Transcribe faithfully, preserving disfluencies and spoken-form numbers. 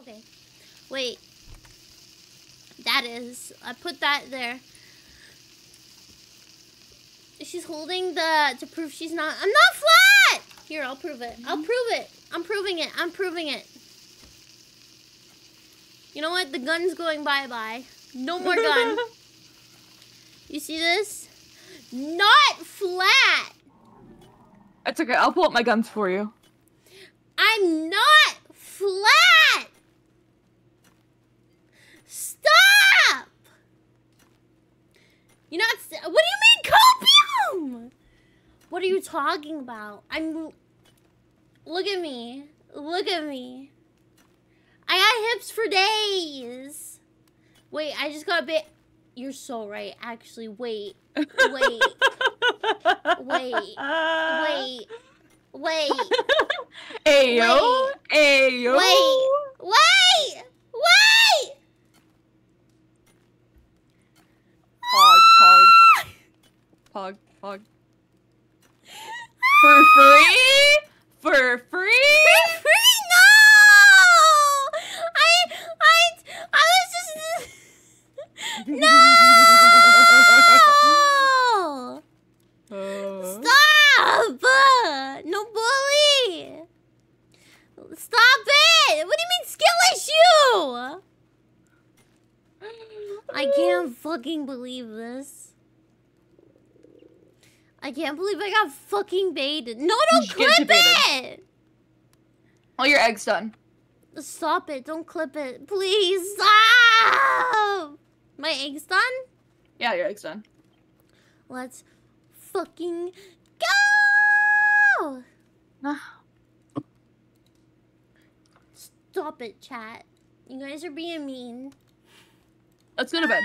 Okay. Wait. That is. I put that there. She's holding the... To prove she's not... I'm not flat! Here, I'll prove it. I'll prove it. I'm proving it. I'm proving it. You know what? The gun's going bye-bye. No more gun. You see this? Not flat! That's okay. I'll pull up my guns for you. I'm not flat! Stop! You're not... St what do you mean, copium? What are you talking about? I'm... Look at me. Look at me. I got hips for days. Wait, I just got a bit... You're so right, actually. Wait. Wait. Wait. Wait. Wait. Wait. Ayo. Ayo. Wait. Wait. Wait. Pog, pog. Pog, pog. For free? For free? For free? No! I... I... I was just... No! Uh. Stop! No bully! Stop it! What do you mean skill issue? I can't fucking believe this. I can't believe I got fucking baited. No, don't clip it! All your eggs done. Stop it. Don't clip it. Please stop! My egg's done? Yeah, your egg's done. Let's fucking go! Nah. Stop it, chat. You guys are being mean. Let's go to bed.